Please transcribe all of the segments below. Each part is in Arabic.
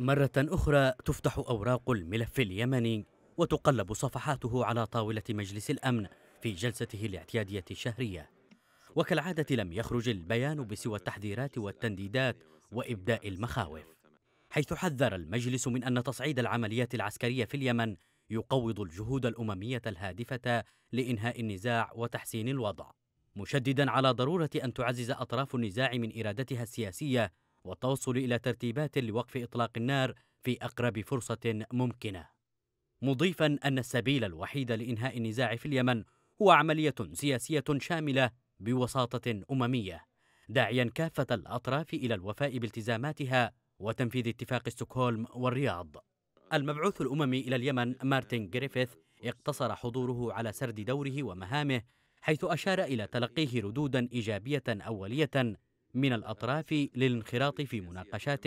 مرة أخرى تفتح أوراق الملف اليمني وتقلب صفحاته على طاولة مجلس الأمن في جلسته الاعتيادية الشهرية، وكالعادة لم يخرج البيان بسوى التحذيرات والتنديدات وإبداء المخاوف، حيث حذر المجلس من أن تصعيد العمليات العسكرية في اليمن يقوض الجهود الأممية الهادفة لإنهاء النزاع وتحسين الوضع، مشدداً على ضرورة أن تعزز أطراف النزاع من إرادتها السياسية والتوصل إلى ترتيبات لوقف إطلاق النار في أقرب فرصة ممكنة، مضيفاً أن السبيل الوحيد لإنهاء النزاع في اليمن هو عملية سياسية شاملة بوساطة أممية، داعياً كافة الأطراف إلى الوفاء بالتزاماتها وتنفيذ اتفاق ستوكهولم والرياض. المبعوث الأممي إلى اليمن مارتن غريفيث اقتصر حضوره على سرد دوره ومهامه، حيث أشار إلى تلقيه ردوداً إيجابية أولية من الأطراف للانخراط في مناقشات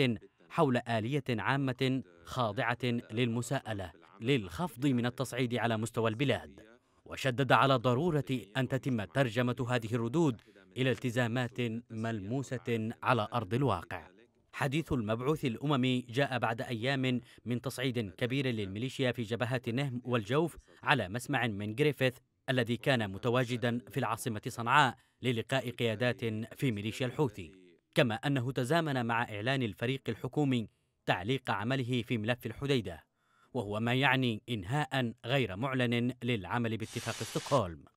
حول آلية عامة خاضعة للمساءلة للخفض من التصعيد على مستوى البلاد، وشدد على ضرورة أن تتم ترجمة هذه الردود إلى التزامات ملموسة على أرض الواقع. حديث المبعوث الأممي جاء بعد أيام من تصعيد كبير للميليشيا في جبهات النهم والجوف على مسمع من غريفيث الذي كان متواجدا في العاصمة صنعاء للقاء قيادات في ميليشيا الحوثي، كما أنه تزامن مع إعلان الفريق الحكومي تعليق عمله في ملف الحديدة، وهو ما يعني إنهاء غير معلن للعمل باتفاق ستوكهولم.